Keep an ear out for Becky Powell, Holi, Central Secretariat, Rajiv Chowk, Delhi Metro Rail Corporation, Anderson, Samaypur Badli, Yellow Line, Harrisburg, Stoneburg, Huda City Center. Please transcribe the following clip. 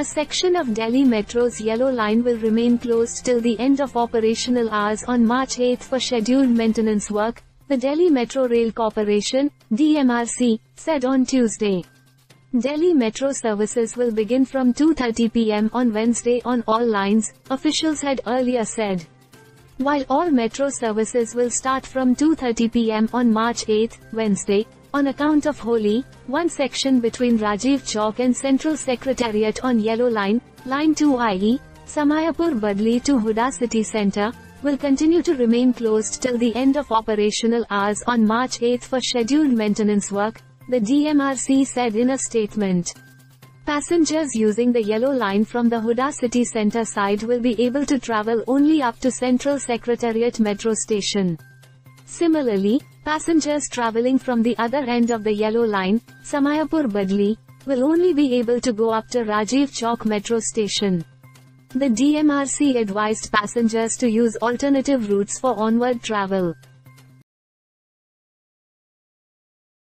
A section of Delhi Metro's Yellow Line will remain closed till the end of operational hours on March 8 for scheduled maintenance work, the Delhi Metro Rail Corporation (DMRC) said on Tuesday. Delhi Metro services will begin from 2:30 p.m. on Wednesday on all lines, officials had earlier said. While all metro services will start from 2:30 p.m. on March 8, Wednesday, on account of Holi, one section between Rajiv Chowk and Central Secretariat on Yellow Line, Line 2 i.e., Samaypur Badli to Huda City Center, will continue to remain closed till the end of operational hours on March 8 for scheduled maintenance work, the DMRC said in a statement. Passengers using the Yellow Line from the Huda City Center side will be able to travel only up to Central Secretariat Metro Station. Similarly, passengers traveling from the other end of the Yellow Line, Samaypur Badli, will only be able to go up to Rajiv Chowk Metro Station. The DMRC advised passengers to use alternative routes for onward travel.